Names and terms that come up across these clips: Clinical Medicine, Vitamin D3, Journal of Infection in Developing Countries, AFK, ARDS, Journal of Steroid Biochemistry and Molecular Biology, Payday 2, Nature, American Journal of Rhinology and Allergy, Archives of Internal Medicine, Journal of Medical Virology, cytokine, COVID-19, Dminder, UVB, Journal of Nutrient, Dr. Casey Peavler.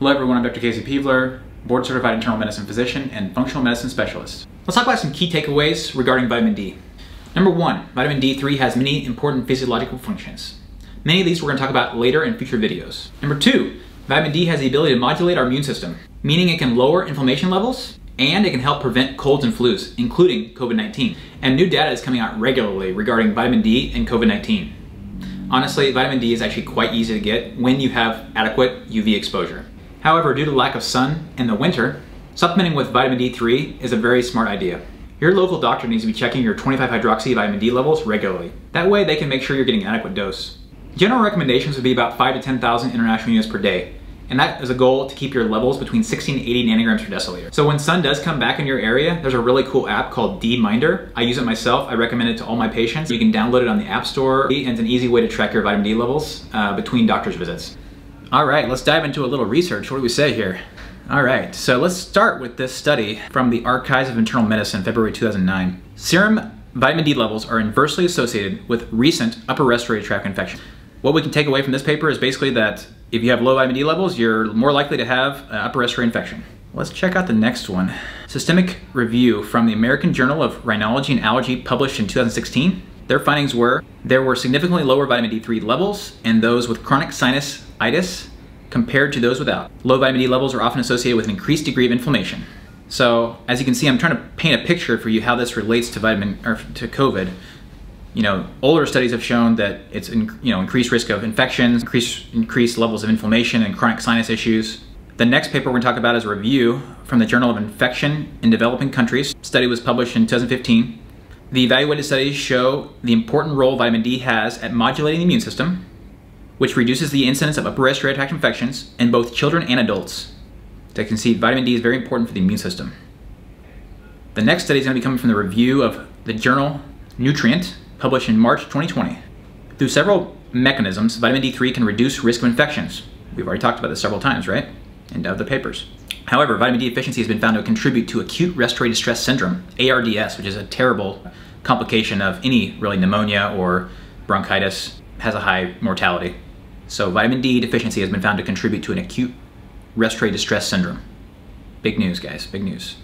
Hello everyone, I'm Dr. Casey Peavler, board certified internal medicine physician and functional medicine specialist. Let's talk about some key takeaways regarding vitamin D. Number one, vitamin D3 has many important physiological functions. Many of these we're going to talk about later in future videos. Number two, vitamin D has the ability to modulate our immune system, meaning it can lower inflammation levels and it can help prevent colds and flus, including COVID-19. And new data is coming out regularly regarding vitamin D and COVID-19. Honestly, vitamin D is actually quite easy to get when you have adequate UV exposure. However, due to lack of sun in the winter, supplementing with vitamin D3 is a very smart idea. Your local doctor needs to be checking your 25-hydroxy vitamin D levels regularly. That way they can make sure you're getting an adequate dose. General recommendations would be about 5,000 to 10,000 international units per day, and that is a goal to keep your levels between 60 and 80 nanograms per deciliter. So when sun does come back in your area, there's a really cool app called Dminder. I use it myself, I recommend it to all my patients. You can download it on the App Store, and it's an easy way to track your vitamin D levels between doctor's visits. All right, let's dive into a little research. What do we say here? All right, so let's start with this study from the Archives of Internal Medicine, February 2009. Serum vitamin D levels are inversely associated with recent upper respiratory tract infection. What we can take away from this paper is basically that if you have low vitamin D levels, you're more likely to have an upper respiratory infection. Let's check out the next one. Systemic review from the American Journal of Rhinology and Allergy published in 2016. Their findings were there were significantly lower vitamin D3 levels in those with chronic sinusitis compared to those without. Low vitamin D levels are often associated with an increased degree of inflammation. So as you can see, I'm trying to paint a picture for you how this relates to COVID. You know, older studies have shown that it's increased risk of infections, increased levels of inflammation and chronic sinus issues. The next paper we're going to talk about is a review from the Journal of Infection in Developing Countries. The study was published in 2015. The evaluated studies show the important role vitamin D has at modulating the immune system, which reduces the incidence of upper respiratory tract infections in both children and adults. As you can see, vitamin D is very important for the immune system. The next study is going to be coming from the review of the journal Nutrient, published in March 2020. Through several mechanisms, vitamin D3 can reduce risk of infections. We've already talked about this several times, right? In other papers. However, vitamin D deficiency has been found to contribute to acute respiratory distress syndrome, ARDS, which is a terrible complication of any really pneumonia or bronchitis, has a high mortality. So vitamin D deficiency has been found to contribute to an acute respiratory distress syndrome. Big news, guys, big news.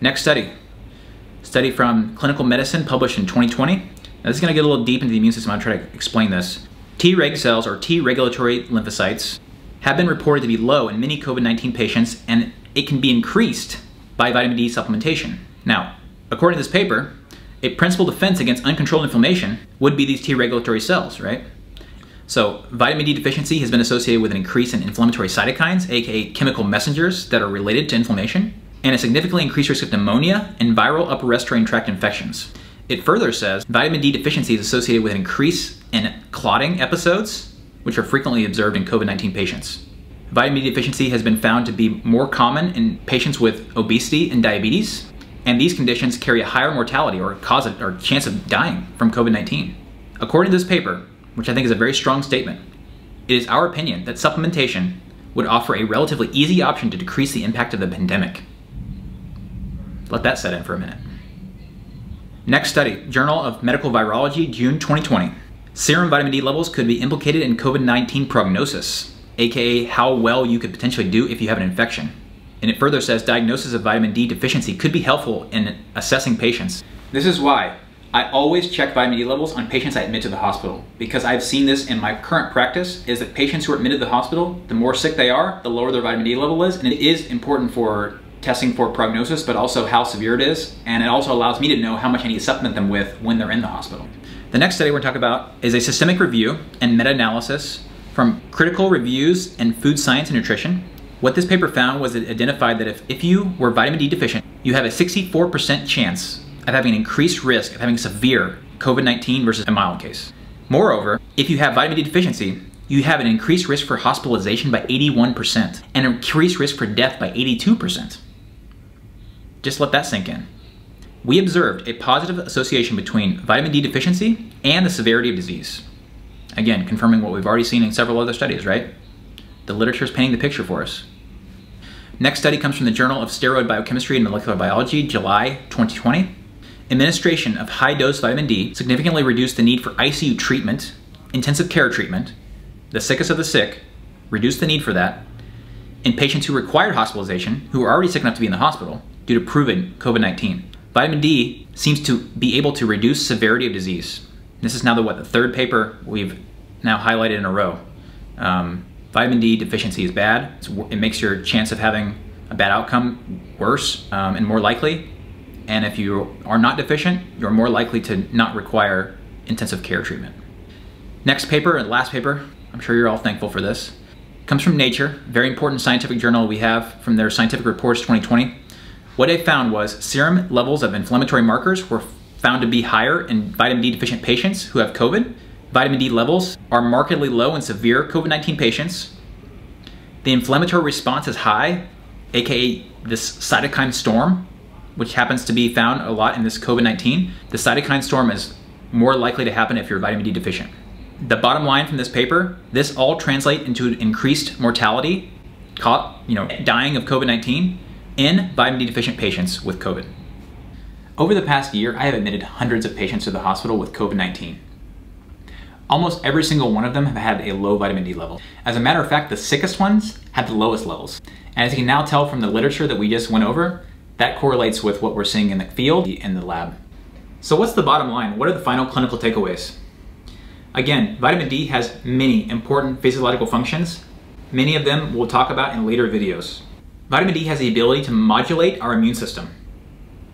Next study. Study from Clinical Medicine published in 2020. Now this is gonna get a little deep into the immune system. I'll try to explain this. T-reg cells or T-regulatory lymphocytes have been reported to be low in many COVID-19 patients, and it can be increased by vitamin D supplementation. Now, according to this paper, a principal defense against uncontrolled inflammation would be these T-regulatory cells, right? So vitamin D deficiency has been associated with an increase in inflammatory cytokines, aka chemical messengers that are related to inflammation, and a significantly increased risk of pneumonia and viral upper respiratory tract infections. It further says vitamin D deficiency is associated with an increase in clotting episodes, which are frequently observed in COVID-19 patients. Vitamin D deficiency has been found to be more common in patients with obesity and diabetes, and these conditions carry a higher mortality or chance of dying from COVID-19. According to this paper, which I think is a very strong statement, it is our opinion that supplementation would offer a relatively easy option to decrease the impact of the pandemic. Let that set in for a minute. Next study, Journal of Medical Virology, June 2020. Serum vitamin D levels could be implicated in COVID-19 prognosis, aka how well you could potentially do if you have an infection. And it further says diagnosis of vitamin D deficiency could be helpful in assessing patients. This is why I always check vitamin D levels on patients I admit to the hospital, because I've seen this in my current practice, is that patients who are admitted to the hospital, the more sick they are, the lower their vitamin D level is, and it is important for testing for prognosis, but also how severe it is, and it also allows me to know how much I need to supplement them with when they're in the hospital. The next study we're going to talk about is a systemic review and meta-analysis from Critical Reviews in Food Science and Nutrition. What this paper found was it identified that if you were vitamin D deficient, you have a 64% chance of having an increased risk of having severe COVID-19 versus a mild case. Moreover, if you have vitamin D deficiency, you have an increased risk for hospitalization by 81% and an increased risk for death by 82%. Just let that sink in. We observed a positive association between vitamin D deficiency and the severity of disease. Again, confirming what we've already seen in several other studies, right? The literature is painting the picture for us. Next study comes from the Journal of Steroid Biochemistry and Molecular Biology, July 2020. Administration of high-dose vitamin D significantly reduced the need for ICU treatment, intensive care treatment, the sickest of the sick, reduced the need for that, in patients who required hospitalization, who were already sick enough to be in the hospital due to proven COVID-19. Vitamin D seems to be able to reduce severity of disease. This is now the third paper we've now highlighted in a row. Vitamin D deficiency is bad. It makes your chance of having a bad outcome worse and more likely. And if you are not deficient, you're more likely to not require intensive care treatment. Next paper and last paper, I'm sure you're all thankful for this, comes from Nature, very important scientific journal we have from their scientific reports 2020. What they found was serum levels of inflammatory markers were found to be higher in vitamin D deficient patients who have COVID. Vitamin D levels are markedly low in severe COVID-19 patients. The inflammatory response is high, aka this cytokine storm, which happens to be found a lot in this COVID-19. The cytokine storm is more likely to happen if you're vitamin D deficient. The bottom line from this paper, this all translates into increased mortality, dying of COVID-19 in vitamin D deficient patients with COVID. Over the past year, I have admitted hundreds of patients to the hospital with COVID-19. Almost every single one of them have had a low vitamin D level. As a matter of fact, the sickest ones had the lowest levels. And as you can now tell from the literature that we just went over, that correlates with what we're seeing in the field, in the lab. So what's the bottom line? What are the final clinical takeaways? Again, vitamin D has many important physiological functions. Many of them we'll talk about in later videos. Vitamin D has the ability to modulate our immune system.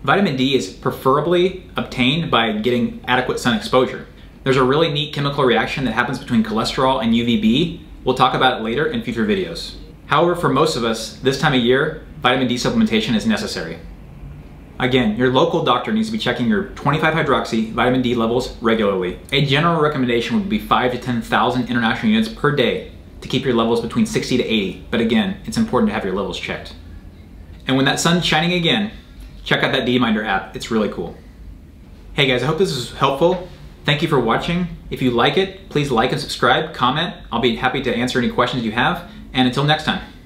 Vitamin D is preferably obtained by getting adequate sun exposure. There's a really neat chemical reaction that happens between cholesterol and UVB. We'll talk about it later in future videos. However, for most of us, this time of year, vitamin D supplementation is necessary. Again, your local doctor needs to be checking your 25-hydroxy vitamin D levels regularly. A general recommendation would be 5 to 10,000 international units per day to keep your levels between 60 to 80. But again, it's important to have your levels checked. And when that sun's shining again, check out that Dminder app. It's really cool. Hey guys, I hope this was helpful. Thank you for watching. If you like it, please like and subscribe, comment. I'll be happy to answer any questions you have. And until next time.